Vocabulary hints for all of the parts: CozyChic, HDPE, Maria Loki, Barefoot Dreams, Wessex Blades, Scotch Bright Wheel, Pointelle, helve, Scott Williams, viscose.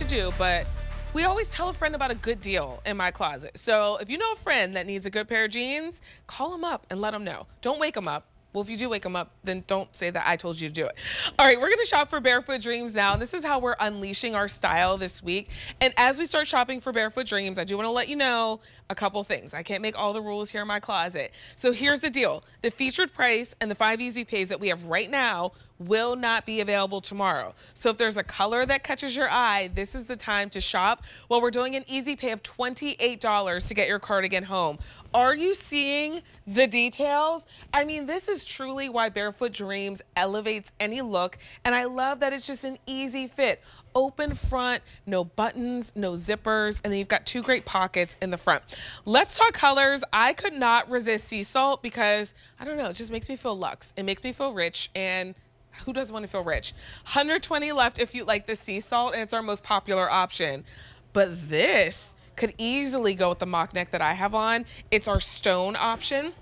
what to do, but we always tell a friend about a good deal in my closet. So if you know a friend that needs a good pair of jeans, call them up and let them know. Don't wake them up. Well, if you do wake them up, then don't say that I told you to do it. All right, we're gonna shop for Barefoot Dreams now. And this is how we're unleashing our style this week. And as we start shopping for Barefoot Dreams, I do wanna let you know a couple things. I can't make all the rules here in my closet. So here's the deal. The featured price and the 5 easy pays that we have right now will not be available tomorrow. So if there's a color that catches your eye, this is the time to shop. Well, we're doing an easy pay of $28 to get your cardigan home. Are you seeing the details? I mean, this is truly why Barefoot Dreams elevates any look, and I love that it's just an easy fit. Open front, no buttons, no zippers, and then you've got two great pockets in the front. Let's talk colors. I could not resist sea salt because, I don't know, it just makes me feel luxe. It makes me feel rich, and who doesn't want to feel rich? 120 left if you like the sea salt, and it's our most popular option. But this could easily go with the mock neck that I have on. It's our stone option.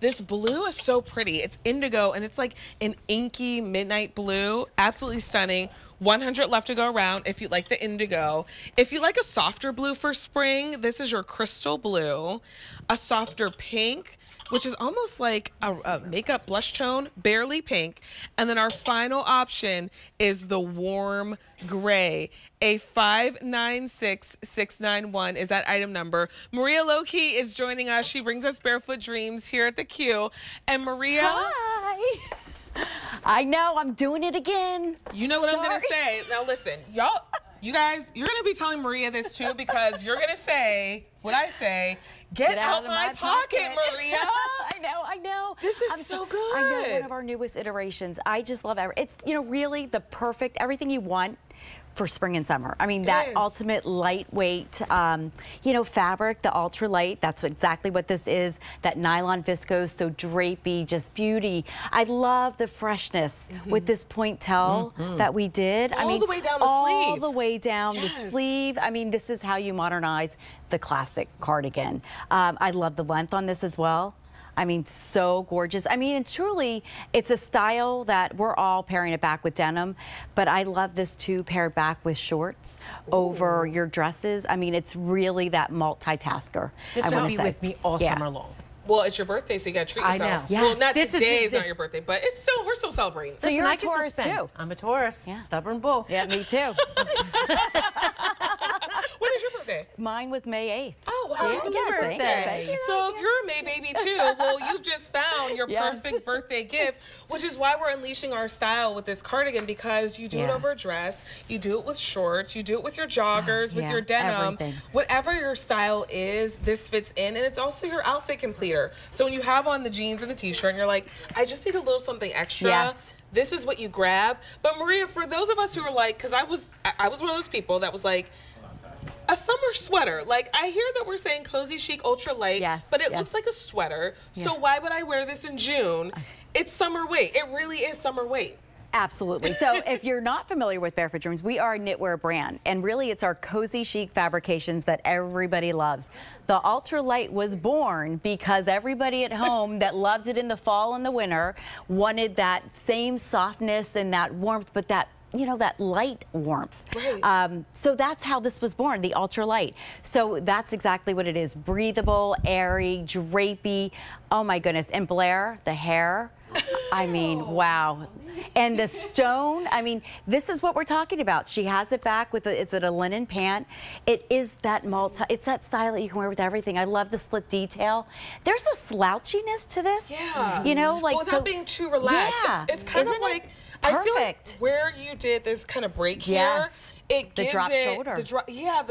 This blue is so pretty. It's indigo, and it's like an inky midnight blue. Absolutely stunning. 100 left to go around if you like the indigo. If you like a softer blue for spring, this is your crystal blue. A softer pink, which is almost like a makeup blush tone, barely pink. And then our final option is the warm gray. A 596691 is that item number. Maria Loki is joining us. She brings us Barefoot Dreams here at the Q. And Maria. Hi. I know, I'm doing it again. You know what I'm gonna say. Now listen, y'all. You guys, you're gonna be telling Maria this too, because you're gonna say what I say. Get out of my pocket, Maria. I know. This is so good. I know, one of our newest iterations. I just love it. It's, you know, really the perfect, everything you want for spring and summer. I mean, that ultimate lightweight, you know, fabric, the ultra light, that's exactly what this is. That nylon viscose, so drapey, just beauty. I love the freshness with this pointelle that we did. All the way down the sleeve. All the way down the sleeve. I mean, this is how you modernize the classic cardigan. I love the length on this as well. I mean, so gorgeous. I mean, and truly, it's a style that we're all pairing it back with denim, but I love this too, paired back with shorts over your dresses. I mean, it's really that multitasker. This will be with me all summer long. Well, it's your birthday, so you gotta treat yourself. I know. Yes. Well, not today is not your birthday, but it's still, we're still celebrating. So you're a Taurus too. I'm a Taurus. Yeah. Stubborn bull. Yeah, me too. When is your birthday? Mine was May 8th. Oh, wow. Happy birthday. So if you're a May baby too, well, you've just found your perfect birthday gift, which is why we're unleashing our style with this cardigan, because you do it over a dress, you do it with shorts, you do it with your joggers, with your denim. Everything. Whatever your style is, this fits in, and it's also your outfit completer. So when you have on the jeans and the t-shirt and you're like, I just need a little something extra. Yes. This is what you grab. But Maria, for those of us who are like, because I was one of those people that was like, a summer sweater. Like, I hear that we're saying CozyChic ultra light, but it looks like a sweater. So why would I wear this in June? It's summer weight. It really is summer weight. Absolutely. So if you're not familiar with Barefoot Dreams, we are a knitwear brand, and really it's our cozy chic fabrications that everybody loves. The ultra light was born because everybody at home that loved it in the fall and the winter wanted that same softness and that warmth, but that, you know, that light warmth. Right. So that's how this was born, the ultra light. So that's exactly what it is. Breathable, airy, drapey. Oh my goodness. And Blair, the hair. I mean, wow. And the stone, I mean, this is what we're talking about. She has it back with, is it a linen pant? It is that multi, it's that style that you can wear with everything. I love the slit detail. There's a slouchiness to this. Yeah. You know, like. Well, without being too relaxed. Yeah. It's kind of like, perfect. I feel like where you did this kind of break here, it gives the drop shoulder. The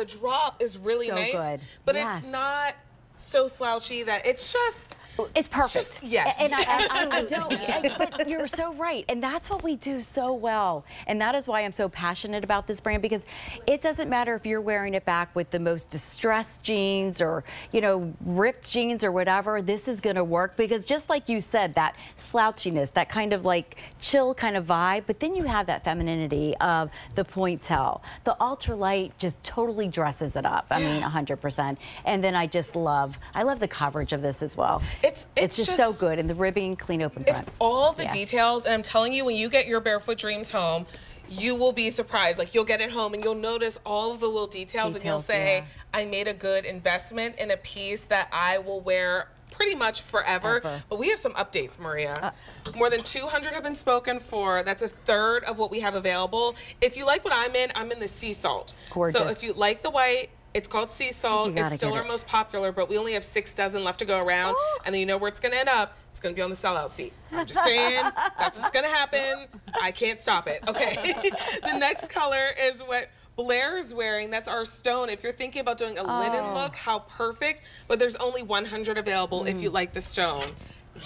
drop is really so nice. Good. But it's not so slouchy that it's just. It's perfect. Just, And I don't, but you're so right. And that's what we do so well. And that is why I'm so passionate about this brand, because it doesn't matter if you're wearing it back with the most distressed jeans or, you know, ripped jeans or whatever, this is going to work, because just like you said, that slouchiness, that kind of like chill kind of vibe, but then you have that femininity of the pointelle. The ultralight just totally dresses it up. I mean, 100%. And then I love the coverage of this as well. It's just so good, and the ribbing, clean open front. It's all the details, and I'm telling you, when you get your Barefoot Dreams home, you will be surprised. Like, you'll get it home and you'll notice all of the little details and you'll say, yeah, I made a good investment in a piece that I will wear pretty much forever. But we have some updates, Maria. More than 200 have been spoken for. That's a third of what we have available. If you like what I'm in the sea salt. Gorgeous. So if you like the white, it's called sea salt. It's still our most popular, but we only have 6 dozen left to go around. Oh. And then you know where it's gonna end up. It's gonna be on the sellout seat. I'm just saying, that's what's gonna happen. I can't stop it, okay? The next color is what Blair's wearing. That's our stone. If you're thinking about doing a linen look, how perfect, but there's only 100 available if you like the stone.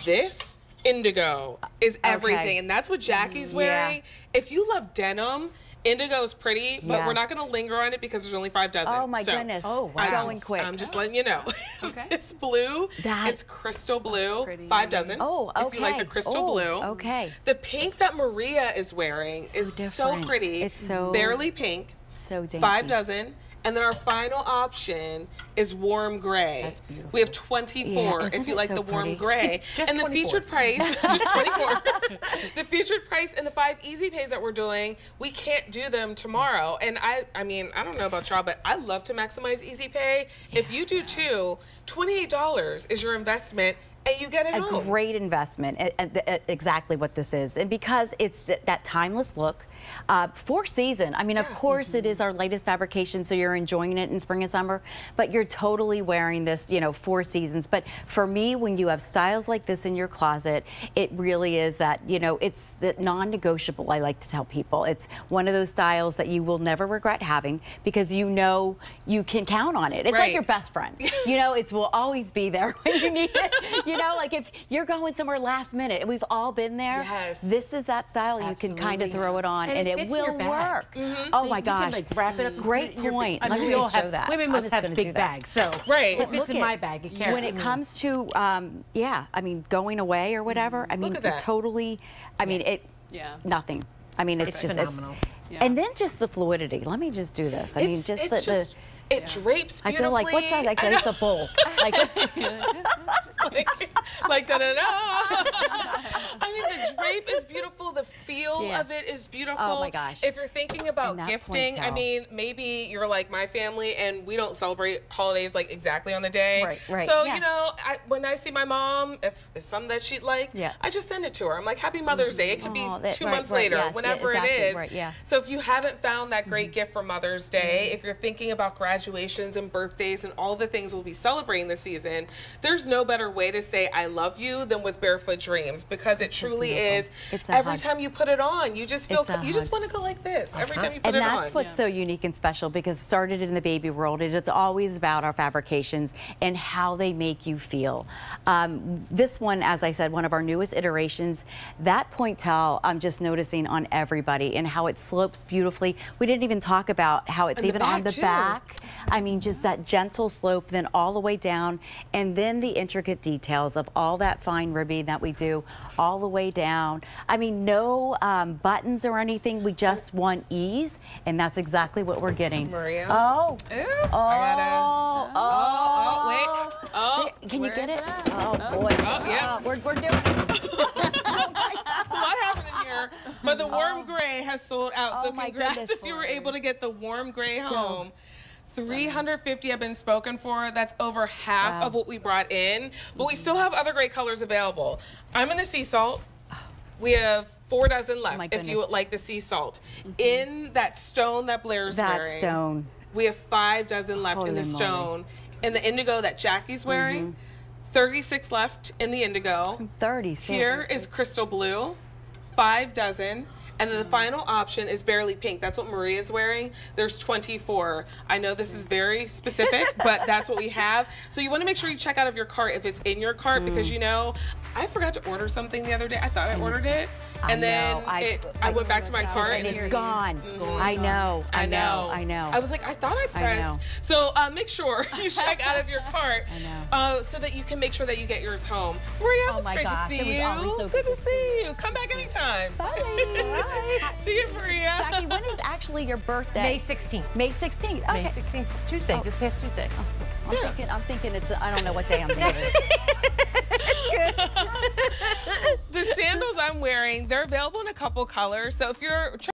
This indigo is everything, and that's what Jackie's wearing. If you love denim, indigo is pretty, but we're not going to linger on it because there's only 5 dozen. Oh my goodness. Oh, wow. I'm going quick. I'm just letting you know. Okay. This blue is crystal blue, 5 dozen. Oh, okay. If you like the crystal blue. Okay. The pink that Maria is wearing is so pretty. It's so barely pink. So dainty. 5 dozen. And then our final option is warm gray. That's beautiful. We have 24 if you like the warm gray. And the 24. Featured price, just 24. The featured price and the 5 easy pays that we're doing, we can't do them tomorrow. And I mean, I don't know about y'all, but I love to maximize easy pay. Yeah. If you do too, $28 is your investment. And you get it home. A great investment, exactly what this is. And because it's that timeless look, for season, I mean, of course it is our latest fabrication, so you're enjoying it in spring and summer, but you're totally wearing this, you know, for seasons. But for me, when you have styles like this in your closet, it really is that, you know, it's the non-negotiable, I like to tell people. It's one of those styles that you will never regret having because you know you can count on it. It's like your best friend. You know, it will always be there when you need it. You know, like if you're going somewhere last minute, and we've all been there, this is that style. Absolutely. You can kind of throw it on and it will work. Oh my gosh. Like wrap it up. Great point. Let me just show that. Women must have big bags, so it fits in my bag. When it comes to, I mean, going away or whatever, I mean, totally, I mean, it, nothing. I mean, it's just, phenomenal. And then just the fluidity. Let me just do this. I mean, just the... It drapes beautifully. I feel like, what's that? Like, it's a bowl. Like, like da-da-da. I mean, the drape is beautiful. The feel of it is beautiful. Oh, my gosh. If you're thinking about gifting, I mean, maybe you're like my family, and we don't celebrate holidays, like, exactly on the day. So, you know, when I see my mom, if it's something that she'd like, I just send it to her. I'm like, Happy Mother's Day. It could be 2 months later, whenever it is. So if you haven't found that great gift for Mother's Day, if you're thinking about graduations and birthdays and all the things we'll be celebrating this season, there's no better way to say I love you than with Barefoot Dreams, because it truly is. Every time you put it on, you just feel, you just want to go like this every time you put it on. And that's what's so unique and special, because started in the baby world, it's always about our fabrications and how they make you feel. This one, as I said, one of our newest iterations, that Pointelle, I'm just noticing on everybody and how it slopes beautifully. We didn't even talk about how it's even on the back. I mean, just that gentle slope, then all the way down, and then the intricate details of all that fine ribbing that we do all the way down. I mean, no buttons or anything. We just want ease, and that's exactly what we're getting. Maria. Oh. Ooh, wait. Oh. Can you get it? Oh, boy. Oh, yeah. We're doing it. It's a lot happening here, but the warm gray has sold out, so congrats if you were able to get the warm gray home. 350 have been spoken for. That's over half of what we brought in, but we still have other great colors available. I'm in the sea salt. We have 4 dozen left if you would like the sea salt. In that stone that Blair's wearing. That stone. We have 5 dozen left in the stone. In the indigo that Jackie's wearing, 36 left in the indigo. 36. Here is crystal blue, 5 dozen. And then the final option is barely pink. That's what Maria's wearing. There's 24. I know this is very specific, but that's what we have. So you want to make sure you check out of your cart if it's in your cart, because, you know, I forgot to order something the other day. I thought I ordered it. And then I went back to my cart and it's gone. I know. I was like, I thought I pressed. So make sure you check out of your cart so that you can make sure that you get yours home. Maria, it was great to see you. Good to see you. Come back anytime. Bye. See you, Maria. Jackie, when is actually your birthday? May 16th. May 16th. Okay. May 16th. Tuesday. This past Tuesday. I'm thinking it's, I don't know what day I'm thinking. The sandals I'm wearing, they're available in a couple colors. So if you're